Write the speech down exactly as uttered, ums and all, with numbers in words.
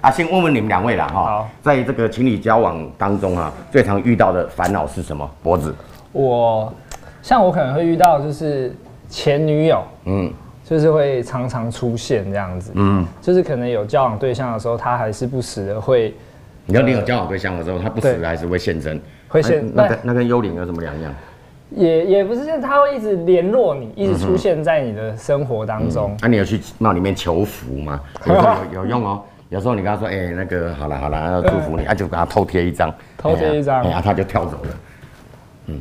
啊，先问问你们两位啦哈，在这个情侣交往当中哈、啊，最常遇到的烦恼是什么？脖子，我像我可能会遇到就是前女友，嗯，就是会常常出现这样子，嗯，就是可能有交往对象的时候，他还是不时的会。 你要你有交往对象的时候，他不死还是会现身，会现、啊、那跟那跟幽灵有什么两样？也也不是，他会一直联络你，一直出现在你的生活当中。那、嗯啊、你有去庙里面求福吗？有时候有有用哦。有时候你跟他说，哎、欸，那个好了好了，要祝福你，啊，就给他偷贴一张，偷贴一张，然后、啊啊、他就跳走了。嗯。